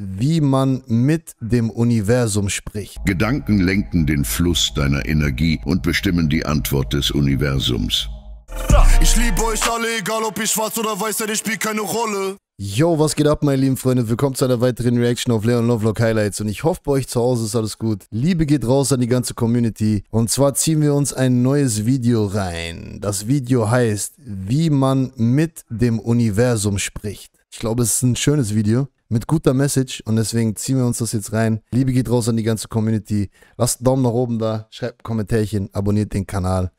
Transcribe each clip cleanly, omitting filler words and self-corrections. wie man mit dem Universum spricht. Gedanken lenken den Fluss deiner Energie und bestimmen die Antwort des Universums. Ich liebe euch alle, egal ob ich schwarz oder weiß, denn ich spiele keine Rolle. Yo, was geht ab, meine lieben Freunde? Willkommen zu einer weiteren Reaction auf Leon Lovelock Highlights. Und ich hoffe, bei euch zu Hause ist alles gut. Liebe geht raus an die ganze Community. Und zwar ziehen wir uns ein neues Video rein. Das Video heißt, wie man mit dem Universum spricht. Ich glaube, es ist ein schönes Video mit guter Message. Und deswegen ziehen wir uns das jetzt rein. Liebe geht raus an die ganze Community. Lasst einen Daumen nach oben da. Schreibt ein Kommentarchen. Abonniert den Kanal.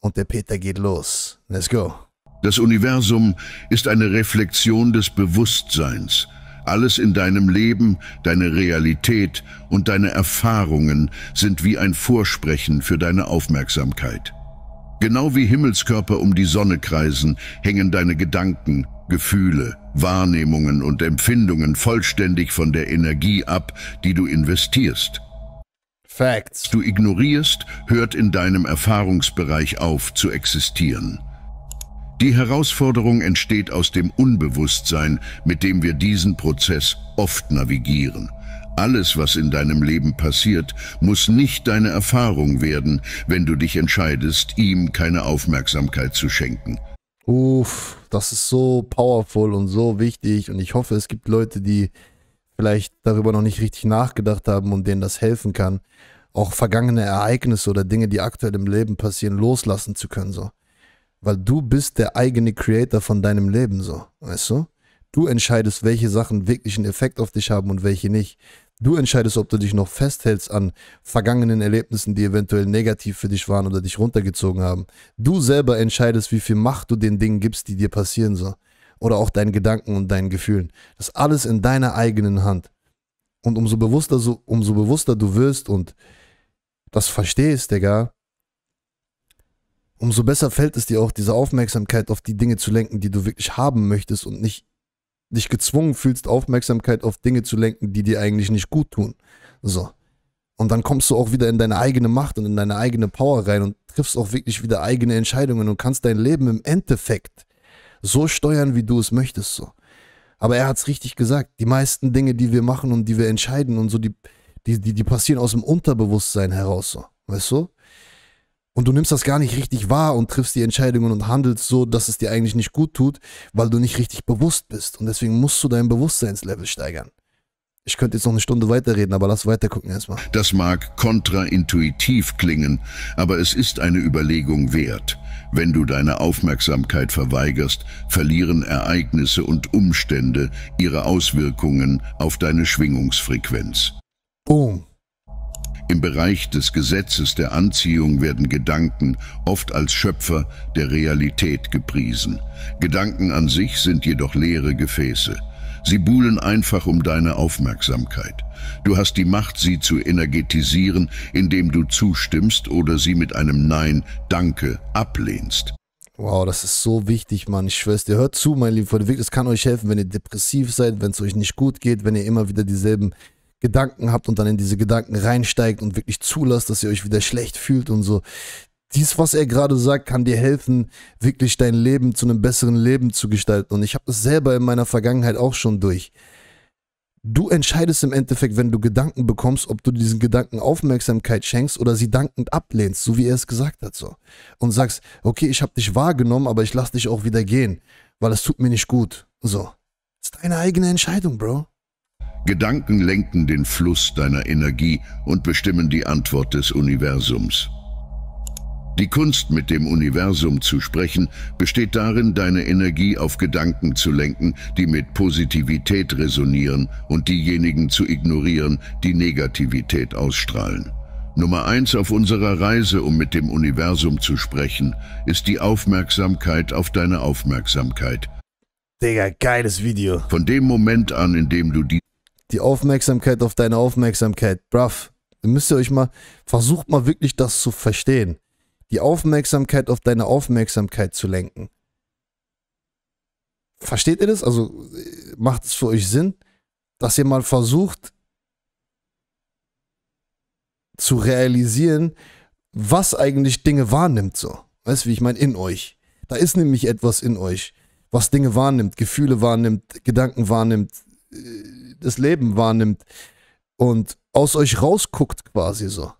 Und der Peter geht los. Let's go. Das Universum ist eine Reflexion des Bewusstseins. Alles in deinem Leben, deine Realität und deine Erfahrungen sind wie ein Vorsprechen für deine Aufmerksamkeit. Genau wie Himmelskörper um die Sonne kreisen, hängen deine Gedanken, Gefühle, Wahrnehmungen und Empfindungen vollständig von der Energie ab, die du investierst. Facts. Du ignorierst, hört in deinem Erfahrungsbereich auf zu existieren. Die Herausforderung entsteht aus dem Unbewusstsein, mit dem wir diesen Prozess oft navigieren. Alles, was in deinem Leben passiert, muss nicht deine Erfahrung werden, wenn du dich entscheidest, ihm keine Aufmerksamkeit zu schenken. Uff, das ist so powerful und so wichtig, und ich hoffe, es gibt Leute, die vielleicht darüber noch nicht richtig nachgedacht haben und denen das helfen kann, auch vergangene Ereignisse oder Dinge, die aktuell im Leben passieren, loslassen zu können, so. Weil du bist der eigene Creator von deinem Leben, so, weißt du? Du entscheidest, welche Sachen wirklich einen Effekt auf dich haben und welche nicht. Du entscheidest, ob du dich noch festhältst an vergangenen Erlebnissen, die eventuell negativ für dich waren oder dich runtergezogen haben. Du selber entscheidest, wie viel Macht du den Dingen gibst, die dir passieren, so. Oder auch deinen Gedanken und deinen Gefühlen. Das ist alles in deiner eigenen Hand. Und umso bewusster du wirst und das verstehst, Digga, umso besser fällt es dir auch, diese Aufmerksamkeit auf die Dinge zu lenken, die du wirklich haben möchtest, und nicht dich gezwungen fühlst, Aufmerksamkeit auf Dinge zu lenken, die dir eigentlich nicht gut tun. So. Und dann kommst du auch wieder in deine eigene Macht und in deine eigene Power rein und triffst auch wirklich wieder eigene Entscheidungen und kannst dein Leben im Endeffekt so steuern, wie du es möchtest, so. Aber er hat es richtig gesagt. Die meisten Dinge, die wir machen und die wir entscheiden und so, die passieren aus dem Unterbewusstsein heraus, so. Weißt du? Und du nimmst das gar nicht richtig wahr und triffst die Entscheidungen und handelst so, dass es dir eigentlich nicht gut tut, weil du nicht richtig bewusst bist. Und deswegen musst du dein Bewusstseinslevel steigern. Ich könnte jetzt noch eine Stunde weiterreden, aber lass weitergucken erstmal. Das mag kontraintuitiv klingen, aber es ist eine Überlegung wert. Wenn du deine Aufmerksamkeit verweigerst, verlieren Ereignisse und Umstände ihre Auswirkungen auf deine Schwingungsfrequenz. Boom. Im Bereich des Gesetzes der Anziehung werden Gedanken oft als Schöpfer der Realität gepriesen. Gedanken an sich sind jedoch leere Gefäße. Sie buhlen einfach um deine Aufmerksamkeit. Du hast die Macht, sie zu energetisieren, indem du zustimmst oder sie mit einem Nein, Danke ablehnst. Wow, das ist so wichtig, Mann. Ich schwör's dir. Hört zu, mein lieber Freund. Es kann euch helfen, wenn ihr depressiv seid, wenn es euch nicht gut geht, wenn ihr immer wieder dieselben Gedanken habt und dann in diese Gedanken reinsteigt und wirklich zulasst, dass ihr euch wieder schlecht fühlt und so. Dies, was er gerade sagt, kann dir helfen, wirklich dein Leben zu einem besseren Leben zu gestalten. Und ich habe das selber in meiner Vergangenheit auch schon durch. Du entscheidest im Endeffekt, wenn du Gedanken bekommst, ob du diesen Gedanken Aufmerksamkeit schenkst oder sie dankend ablehnst, so wie er es gesagt hat. So. Und sagst, okay, ich habe dich wahrgenommen, aber ich lasse dich auch wieder gehen, weil es tut mir nicht gut. So. Das ist deine eigene Entscheidung, Bro. Gedanken lenken den Fluss deiner Energie und bestimmen die Antwort des Universums. Die Kunst, mit dem Universum zu sprechen, besteht darin, deine Energie auf Gedanken zu lenken, die mit Positivität resonieren, und diejenigen zu ignorieren, die Negativität ausstrahlen. Nummer 1 auf unserer Reise, um mit dem Universum zu sprechen, ist die Aufmerksamkeit auf deine Aufmerksamkeit. Digga, geiles Video. Von dem Moment an, in dem du die Aufmerksamkeit auf deine Aufmerksamkeit, bruv, müsst ihr euch mal, versucht mal wirklich das zu verstehen. Die Aufmerksamkeit auf deine Aufmerksamkeit zu lenken. Versteht ihr das? Also macht es für euch Sinn, dass ihr mal versucht zu realisieren, was eigentlich Dinge wahrnimmt, so. Weißt du, wie ich meine? In euch. Da ist nämlich etwas in euch, was Dinge wahrnimmt, Gefühle wahrnimmt, Gedanken wahrnimmt, das Leben wahrnimmt und aus euch rausguckt quasi so.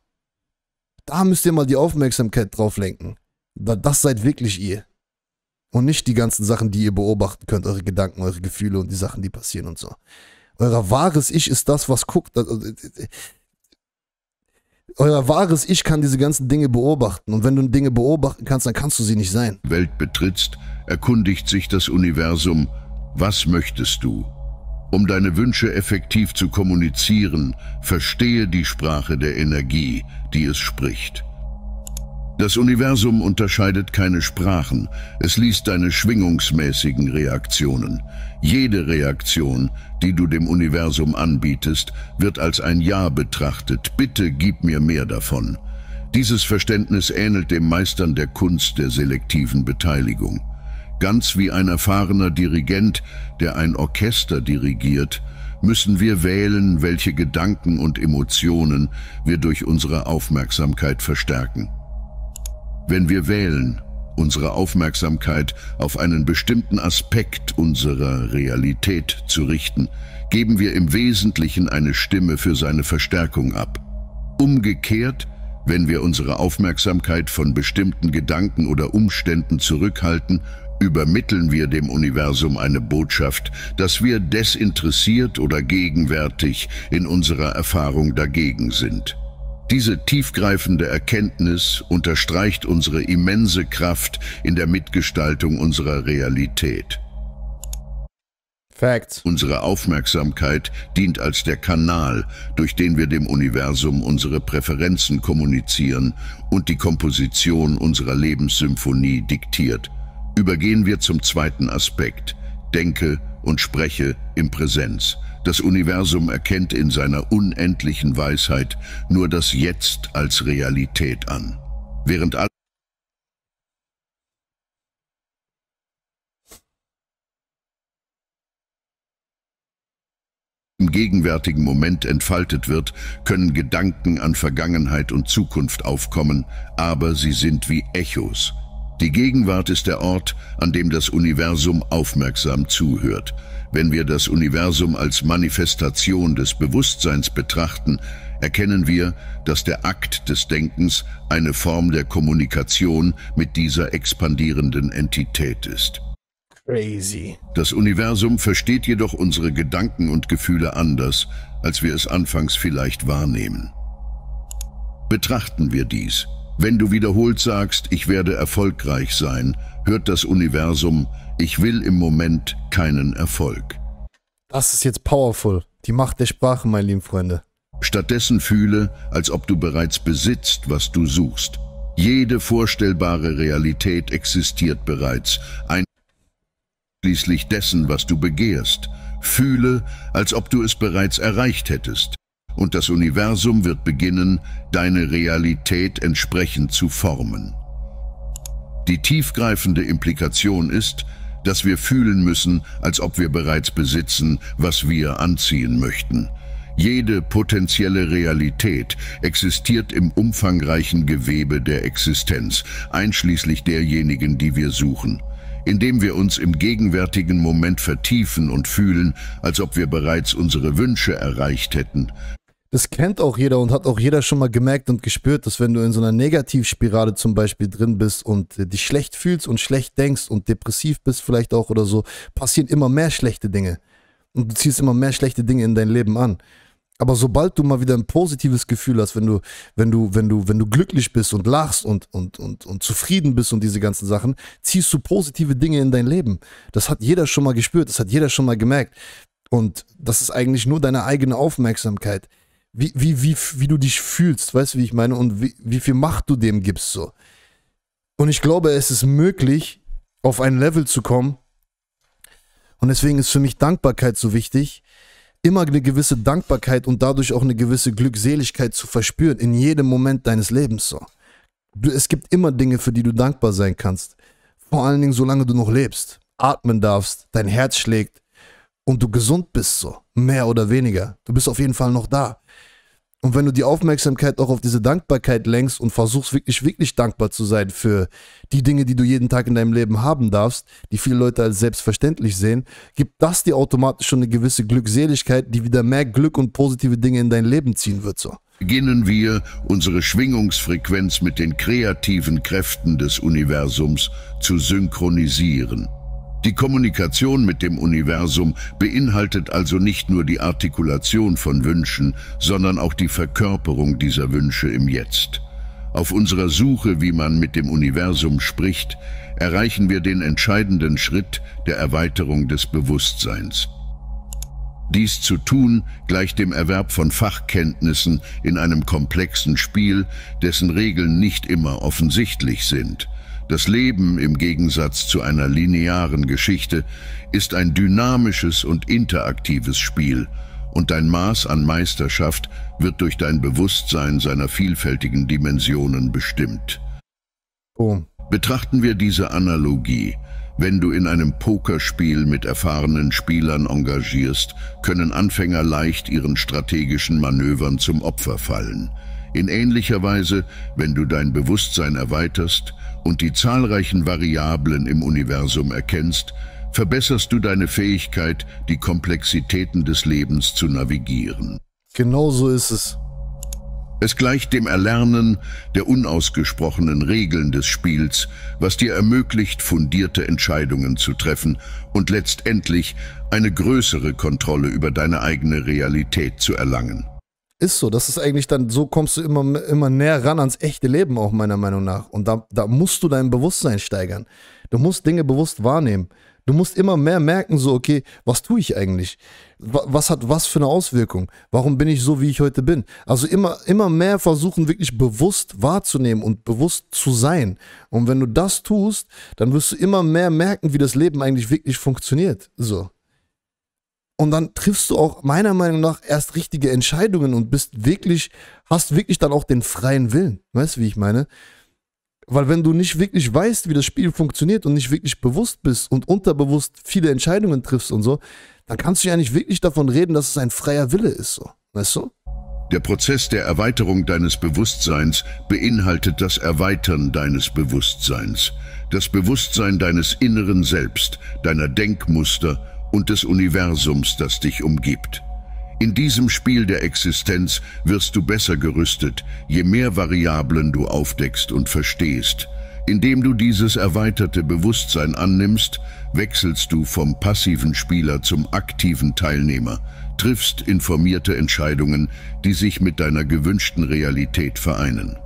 Da müsst ihr mal die Aufmerksamkeit drauf lenken. Das seid wirklich ihr. Und nicht die ganzen Sachen, die ihr beobachten könnt, eure Gedanken, eure Gefühle und die Sachen, die passieren und so. Euer wahres Ich ist das, was guckt. Euer wahres Ich kann diese ganzen Dinge beobachten. Und wenn du Dinge beobachten kannst, dann kannst du sie nicht sein. Welt betrittst, erkundigt sich das Universum, was möchtest du? Um deine Wünsche effektiv zu kommunizieren, verstehe die Sprache der Energie, die es spricht. Das Universum unterscheidet keine Sprachen, es liest deine schwingungsmäßigen Reaktionen. Jede Reaktion, die du dem Universum anbietest, wird als ein Ja betrachtet. Bitte gib mir mehr davon. Dieses Verständnis ähnelt dem Meistern der Kunst der selektiven Beteiligung. Ganz wie ein erfahrener Dirigent, der ein Orchester dirigiert, müssen wir wählen, welche Gedanken und Emotionen wir durch unsere Aufmerksamkeit verstärken. Wenn wir wählen, unsere Aufmerksamkeit auf einen bestimmten Aspekt unserer Realität zu richten, geben wir im Wesentlichen eine Stimme für seine Verstärkung ab. Umgekehrt, wenn wir unsere Aufmerksamkeit von bestimmten Gedanken oder Umständen zurückhalten, übermitteln wir dem Universum eine Botschaft, dass wir desinteressiert oder gegenwärtig in unserer Erfahrung dagegen sind. Diese tiefgreifende Erkenntnis unterstreicht unsere immense Kraft in der Mitgestaltung unserer Realität. Facts. Unsere Aufmerksamkeit dient als der Kanal, durch den wir dem Universum unsere Präferenzen kommunizieren und die Komposition unserer Lebenssymphonie diktiert. Übergehen wir zum zweiten Aspekt. Denke und spreche im Präsens. Das Universum erkennt in seiner unendlichen Weisheit nur das Jetzt als Realität an. Während alle im gegenwärtigen Moment entfaltet wird, können Gedanken an Vergangenheit und Zukunft aufkommen, aber sie sind wie Echos. Die Gegenwart ist der Ort, an dem das Universum aufmerksam zuhört. Wenn wir das Universum als Manifestation des Bewusstseins betrachten, erkennen wir, dass der Akt des Denkens eine Form der Kommunikation mit dieser expandierenden Entität ist. Crazy. Das Universum versteht jedoch unsere Gedanken und Gefühle anders, als wir es anfangs vielleicht wahrnehmen. Betrachten wir dies. Wenn du wiederholt sagst, ich werde erfolgreich sein, hört das Universum, ich will im Moment keinen Erfolg. Das ist jetzt powerful. Die Macht der Sprache, meine lieben Freunde. Stattdessen fühle, als ob du bereits besitzt, was du suchst. Jede vorstellbare Realität existiert bereits, einschließlich dessen, was du begehrst. Fühle, als ob du es bereits erreicht hättest. Und das Universum wird beginnen, deine Realität entsprechend zu formen. Die tiefgreifende Implikation ist, dass wir fühlen müssen, als ob wir bereits besitzen, was wir anziehen möchten. Jede potenzielle Realität existiert im umfangreichen Gewebe der Existenz, einschließlich derjenigen, die wir suchen. Indem wir uns im gegenwärtigen Moment vertiefen und fühlen, als ob wir bereits unsere Wünsche erreicht hätten. Das kennt auch jeder und hat auch jeder schon mal gemerkt und gespürt, dass wenn du in so einer Negativspirale zum Beispiel drin bist und dich schlecht fühlst und schlecht denkst und depressiv bist vielleicht auch oder so, passieren immer mehr schlechte Dinge. Und du ziehst immer mehr schlechte Dinge in dein Leben an. Aber sobald du mal wieder ein positives Gefühl hast, wenn du glücklich bist und lachst und zufrieden bist und diese ganzen Sachen, ziehst du positive Dinge in dein Leben. Das hat jeder schon mal gespürt, das hat jeder schon mal gemerkt. Und das ist eigentlich nur deine eigene Aufmerksamkeit. Wie du dich fühlst, weißt du, wie ich meine? Und wie viel Macht du dem gibst, so. Und ich glaube, es ist möglich, auf ein Level zu kommen. Und deswegen ist für mich Dankbarkeit so wichtig. Immer eine gewisse Dankbarkeit und dadurch auch eine gewisse Glückseligkeit zu verspüren in jedem Moment deines Lebens, so. Es gibt immer Dinge, für die du dankbar sein kannst. Vor allen Dingen, solange du noch lebst. Atmen darfst, dein Herz schlägt und du gesund bist, so. Mehr oder weniger. Du bist auf jeden Fall noch da. Und wenn du die Aufmerksamkeit auch auf diese Dankbarkeit lenkst und versuchst wirklich, wirklich dankbar zu sein für die Dinge, die du jeden Tag in deinem Leben haben darfst, die viele Leute als selbstverständlich sehen, gibt das dir automatisch schon eine gewisse Glückseligkeit, die wieder mehr Glück und positive Dinge in dein Leben ziehen wird. So. Beginnen wir, unsere Schwingungsfrequenz mit den kreativen Kräften des Universums zu synchronisieren. Die Kommunikation mit dem Universum beinhaltet also nicht nur die Artikulation von Wünschen, sondern auch die Verkörperung dieser Wünsche im Jetzt. Auf unserer Suche, wie man mit dem Universum spricht, erreichen wir den entscheidenden Schritt der Erweiterung des Bewusstseins. Dies zu tun gleicht dem Erwerb von Fachkenntnissen in einem komplexen Spiel, dessen Regeln nicht immer offensichtlich sind. Das Leben, im Gegensatz zu einer linearen Geschichte, ist ein dynamisches und interaktives Spiel, und dein Maß an Meisterschaft wird durch dein Bewusstsein seiner vielfältigen Dimensionen bestimmt. Oh. Betrachten wir diese Analogie. Wenn du in einem Pokerspiel mit erfahrenen Spielern engagierst, können Anfänger leicht ihren strategischen Manövern zum Opfer fallen. In ähnlicher Weise, wenn du dein Bewusstsein erweiterst und die zahlreichen Variablen im Universum erkennst, verbesserst du deine Fähigkeit, die Komplexitäten des Lebens zu navigieren. Genau so ist es. Es gleicht dem Erlernen der unausgesprochenen Regeln des Spiels, was dir ermöglicht, fundierte Entscheidungen zu treffen und letztendlich eine größere Kontrolle über deine eigene Realität zu erlangen. Ist so, das ist eigentlich dann, so kommst du immer näher ran ans echte Leben auch, meiner Meinung nach. Und da musst du dein Bewusstsein steigern. Du musst Dinge bewusst wahrnehmen. Du musst immer mehr merken, so, okay, was tue ich eigentlich? Was hat was für eine Auswirkung? Warum bin ich so, wie ich heute bin? Also immer mehr versuchen, wirklich bewusst wahrzunehmen und bewusst zu sein. Und wenn du das tust, dann wirst du immer mehr merken, wie das Leben eigentlich wirklich funktioniert. So. Und dann triffst du auch, meiner Meinung nach, erst richtige Entscheidungen und bist wirklich, hast wirklich dann auch den freien Willen. Weißt du, wie ich meine? Weil wenn du nicht wirklich weißt, wie das Spiel funktioniert und nicht wirklich bewusst bist und unterbewusst viele Entscheidungen triffst und so, dann kannst du ja nicht wirklich davon reden, dass es ein freier Wille ist, so. Weißt du? Der Prozess der Erweiterung deines Bewusstseins beinhaltet das Erweitern deines Bewusstseins, das Bewusstsein deines inneren Selbst, deiner Denkmuster und des Universums, das dich umgibt. In diesem Spiel der Existenz wirst du besser gerüstet, je mehr Variablen du aufdeckst und verstehst. Indem du dieses erweiterte Bewusstsein annimmst, wechselst du vom passiven Spieler zum aktiven Teilnehmer, triffst informierte Entscheidungen, die sich mit deiner gewünschten Realität vereinen.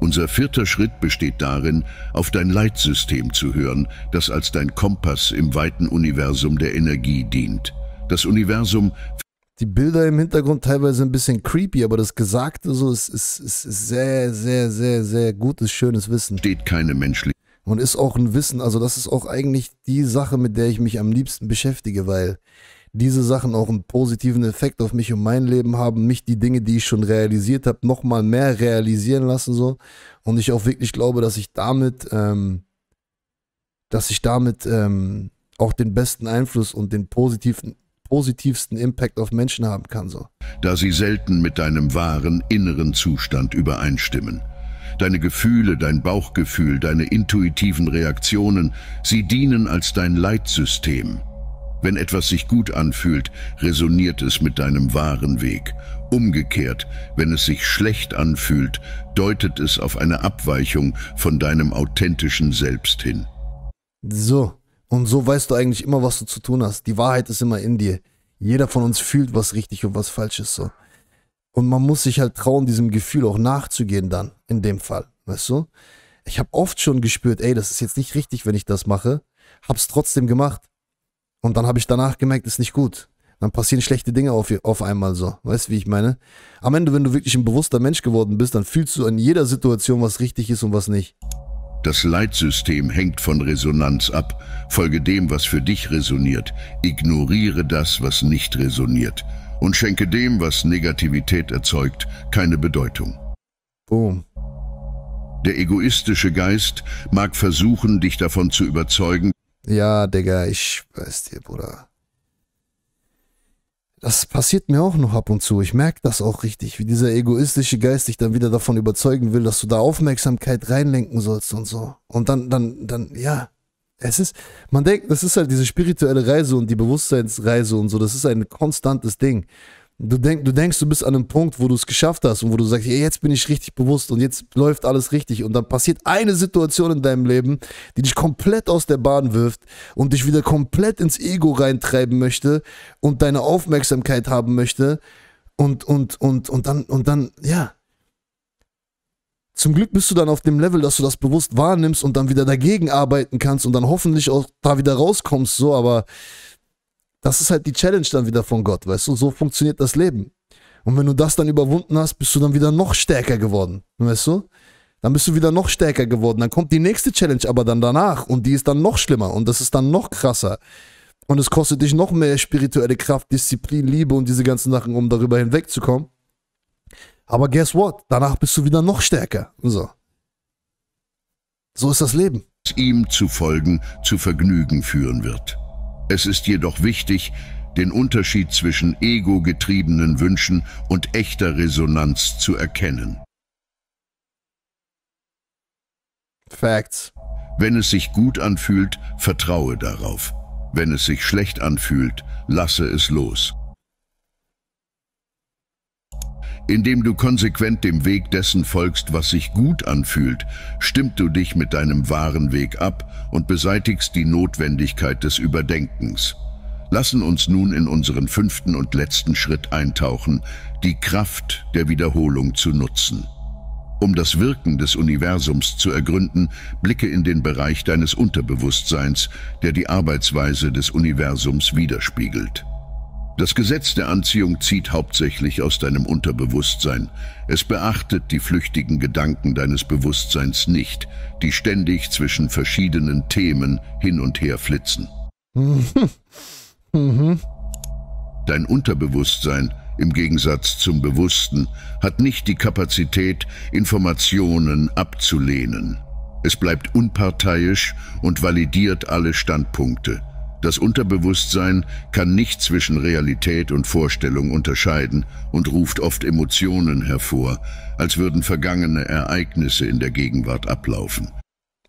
Unser vierter Schritt besteht darin, auf dein Leitsystem zu hören, das als dein Kompass im weiten Universum der Energie dient. Das Universum. Die Bilder im Hintergrund teilweise ein bisschen creepy, aber das Gesagte so ist sehr, sehr, sehr, sehr gutes, schönes Wissen. Steht keine menschliche. Und ist auch ein Wissen, also das ist auch eigentlich die Sache, mit der ich mich am liebsten beschäftige, weil diese Sachen auch einen positiven Effekt auf mich und mein Leben haben, mich die Dinge, die ich schon realisiert habe, nochmal mehr realisieren lassen, so. Und ich auch wirklich glaube, dass ich damit, auch den besten Einfluss und den positivsten Impact auf Menschen haben kann, so. Da sie selten mit deinem wahren inneren Zustand übereinstimmen. Deine Gefühle, dein Bauchgefühl, deine intuitiven Reaktionen, sie dienen als dein Leitsystem. Wenn etwas sich gut anfühlt, resoniert es mit deinem wahren Weg. Umgekehrt, wenn es sich schlecht anfühlt, deutet es auf eine Abweichung von deinem authentischen Selbst hin. So. Und so weißt du eigentlich immer, was du zu tun hast. Die Wahrheit ist immer in dir. Jeder von uns fühlt, was richtig und was falsch ist, so. Und man muss sich halt trauen, diesem Gefühl auch nachzugehen dann, in dem Fall, weißt du? Ich habe oft schon gespürt, ey, das ist jetzt nicht richtig, wenn ich das mache. Hab's trotzdem gemacht. Und dann habe ich danach gemerkt, ist nicht gut. Dann passieren schlechte Dinge auf einmal, so. Weißt du, wie ich meine? Am Ende, wenn du wirklich ein bewusster Mensch geworden bist, dann fühlst du in jeder Situation, was richtig ist und was nicht. Das Leitsystem hängt von Resonanz ab. Folge dem, was für dich resoniert. Ignoriere das, was nicht resoniert. Und schenke dem, was Negativität erzeugt, keine Bedeutung. Boom. Der egoistische Geist mag versuchen, dich davon zu überzeugen. Ja, Digga, ich weiß dir, Bruder. Das passiert mir auch noch ab und zu. Ich merke das auch richtig, wie dieser egoistische Geist dich dann wieder davon überzeugen will, dass du da Aufmerksamkeit reinlenken sollst und so. Und dann, ja, es ist, man denkt, das ist halt diese spirituelle Reise und die Bewusstseinsreise und so, das ist ein konstantes Ding. Du denkst, du bist an einem Punkt, wo du es geschafft hast und wo du sagst, ja, jetzt bin ich richtig bewusst und jetzt läuft alles richtig. Und dann passiert eine Situation in deinem Leben, die dich komplett aus der Bahn wirft und dich wieder komplett ins Ego reintreiben möchte und deine Aufmerksamkeit haben möchte. Und dann, ja. Zum Glück bist du dann auf dem Level, dass du das bewusst wahrnimmst und dann wieder dagegen arbeiten kannst und dann hoffentlich auch da wieder rauskommst, so, aber... Das ist halt die Challenge dann wieder von Gott, weißt du? So funktioniert das Leben. Und wenn du das dann überwunden hast, bist du dann wieder noch stärker geworden, weißt du? Dann bist du wieder noch stärker geworden. Dann kommt die nächste Challenge aber dann danach und die ist dann noch schlimmer und das ist dann noch krasser. Und es kostet dich noch mehr spirituelle Kraft, Disziplin, Liebe und diese ganzen Sachen, um darüber hinwegzukommen. Aber guess what? Danach bist du wieder noch stärker. So ist das Leben. Ihm zu folgen, zu Vergnügen führen wird. Es ist jedoch wichtig, den Unterschied zwischen ego-getriebenen Wünschen und echter Resonanz zu erkennen. Facts. Wenn es sich gut anfühlt, vertraue darauf. Wenn es sich schlecht anfühlt, lasse es los. Indem du konsequent dem Weg dessen folgst, was sich gut anfühlt, stimmst du dich mit deinem wahren Weg ab und beseitigst die Notwendigkeit des Überdenkens. Lassen uns nun in unseren 5. und letzten Schritt eintauchen, die Kraft der Wiederholung zu nutzen. Um das Wirken des Universums zu ergründen, blicke in den Bereich deines Unterbewusstseins, der die Arbeitsweise des Universums widerspiegelt. Das Gesetz der Anziehung zieht hauptsächlich aus deinem Unterbewusstsein. Es beachtet die flüchtigen Gedanken deines Bewusstseins nicht, die ständig zwischen verschiedenen Themen hin und her flitzen. Dein Unterbewusstsein, im Gegensatz zum Bewussten, hat nicht die Kapazität, Informationen abzulehnen. Es bleibt unparteiisch und validiert alle Standpunkte. Das Unterbewusstsein kann nicht zwischen Realität und Vorstellung unterscheiden und ruft oft Emotionen hervor, als würden vergangene Ereignisse in der Gegenwart ablaufen.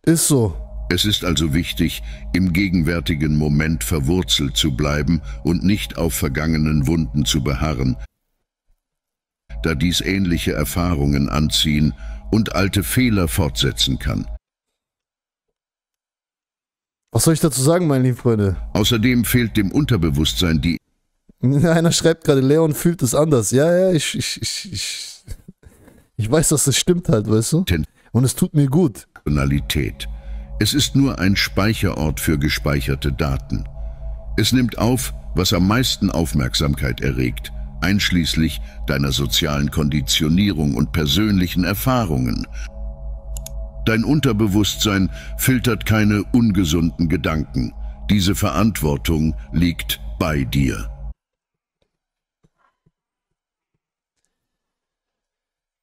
Ist so. Es ist also wichtig, im gegenwärtigen Moment verwurzelt zu bleiben und nicht auf vergangenen Wunden zu beharren, da dies ähnliche Erfahrungen anziehen und alte Fehler fortsetzen kann. Was soll ich dazu sagen, meine lieben Freunde? Außerdem fehlt dem Unterbewusstsein die... Einer schreibt gerade, Leon fühlt es anders. Ja, ich weiß, dass das stimmt halt, weißt du? Und es tut mir gut. Es ist nur ein Speicherort für gespeicherte Daten. Es nimmt auf, was am meisten Aufmerksamkeit erregt, einschließlich deiner sozialen Konditionierung und persönlichen Erfahrungen. Dein Unterbewusstsein filtert keine ungesunden Gedanken. Diese Verantwortung liegt bei dir.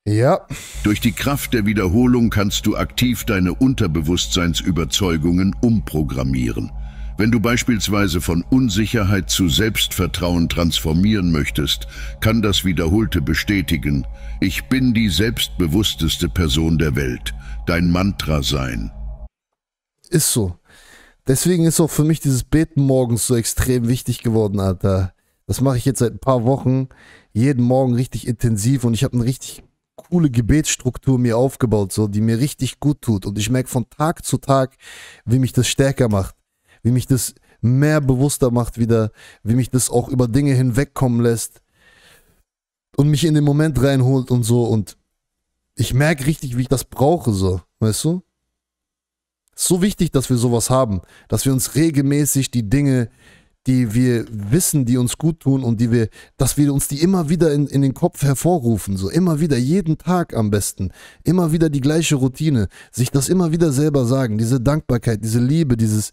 Ja. Durch die Kraft der Wiederholung kannst du aktiv deine Unterbewusstseinsüberzeugungen umprogrammieren. Wenn du beispielsweise von Unsicherheit zu Selbstvertrauen transformieren möchtest, kann das Wiederholte bestätigen: Ich bin die selbstbewussteste Person der Welt. Dein Mantra sein. Ist so. Deswegen ist auch für mich dieses Beten morgens so extrem wichtig geworden, Alter. Das mache ich jetzt seit ein paar Wochen, jeden Morgen richtig intensiv und ich habe eine richtig coole Gebetsstruktur mir aufgebaut, so, die mir richtig gut tut. Und ich merke von Tag zu Tag, wie mich das stärker macht, wie mich das mehr bewusster macht wieder, wie mich das auch über Dinge hinwegkommen lässt und mich in den Moment reinholt und so und ich merke richtig, wie ich das brauche, so, weißt du? Es ist so wichtig, dass wir sowas haben, dass wir uns regelmäßig die Dinge, die wir wissen, die uns gut tun und die wir, dass wir uns die immer wieder in den Kopf hervorrufen, so immer wieder, jeden Tag am besten, immer wieder die gleiche Routine, sich das immer wieder selber sagen, diese Dankbarkeit, diese Liebe, dieses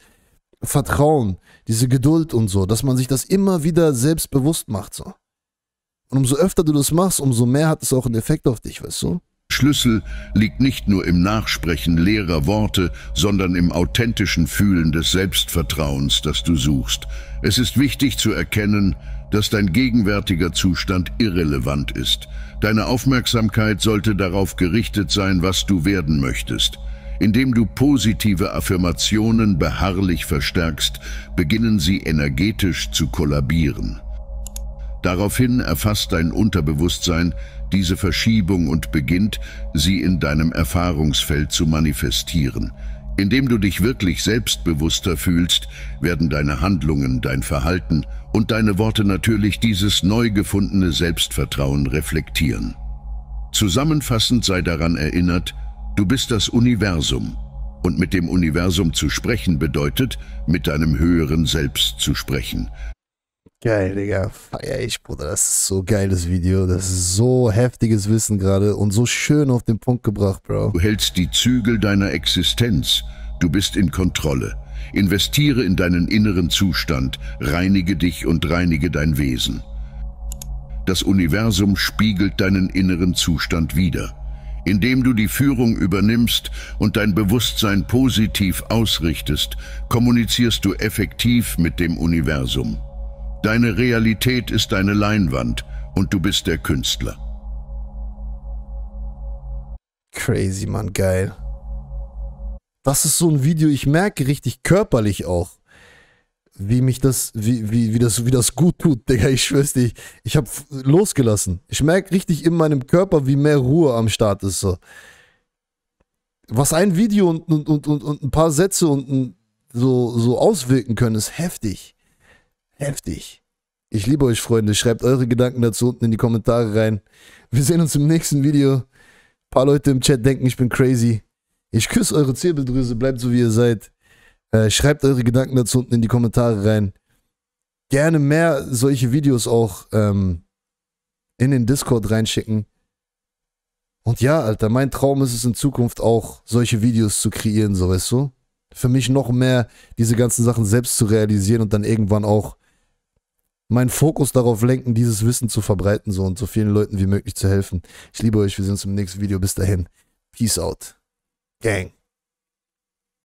Vertrauen, diese Geduld und so, dass man sich das immer wieder selbst bewusst macht, so. Und umso öfter du das machst, umso mehr hat es auch einen Effekt auf dich, weißt du? Schlüssel liegt nicht nur im Nachsprechen leerer Worte, sondern im authentischen Fühlen des Selbstvertrauens, das du suchst. Es ist wichtig zu erkennen, dass dein gegenwärtiger Zustand irrelevant ist. Deine Aufmerksamkeit sollte darauf gerichtet sein, was du werden möchtest. Indem du positive Affirmationen beharrlich verstärkst, beginnen sie energetisch zu kollabieren. Daraufhin erfasst dein Unterbewusstsein diese Verschiebung und beginnt, sie in deinem Erfahrungsfeld zu manifestieren. Indem du dich wirklich selbstbewusster fühlst, werden deine Handlungen, dein Verhalten und deine Worte natürlich dieses neu gefundene Selbstvertrauen reflektieren. Zusammenfassend sei daran erinnert, du bist das Universum, und mit dem Universum zu sprechen bedeutet, mit deinem höheren Selbst zu sprechen. Geil, Digga. Feier ich, Bruder. Das ist so geiles Video. Das ist so heftiges Wissen gerade und so schön auf den Punkt gebracht, Bro. Du hältst die Zügel deiner Existenz. Du bist in Kontrolle. Investiere in deinen inneren Zustand. Reinige dich und reinige dein Wesen. Das Universum spiegelt deinen inneren Zustand wider. Indem du die Führung übernimmst und dein Bewusstsein positiv ausrichtest, kommunizierst du effektiv mit dem Universum. Deine Realität ist deine Leinwand und du bist der Künstler. Crazy, Mann, geil. Das ist so ein Video, ich merke richtig körperlich auch, wie mich das, wie das gut tut, Digga, ich schwör's dir. Ich hab losgelassen. Ich merke richtig in meinem Körper, wie mehr Ruhe am Start ist. So. Was ein Video und ein paar Sätze und so auswirken können, ist heftig. Heftig. Ich liebe euch, Freunde. Schreibt eure Gedanken dazu unten in die Kommentare rein. Wir sehen uns im nächsten Video. Ein paar Leute im Chat denken, ich bin crazy. Ich küsse eure Zirbeldrüse. Bleibt so, wie ihr seid. Schreibt eure Gedanken dazu unten in die Kommentare rein. Gerne mehr solche Videos auch in den Discord reinschicken. Und ja, Alter, mein Traum ist es in Zukunft auch, solche Videos zu kreieren, so, weißt du? Für mich noch mehr diese ganzen Sachen selbst zu realisieren und dann irgendwann auch meinen Fokus darauf lenken, dieses Wissen zu verbreiten, so, und so vielen Leuten wie möglich zu helfen. Ich liebe euch, wir sehen uns im nächsten Video. Bis dahin. Peace out. Gang.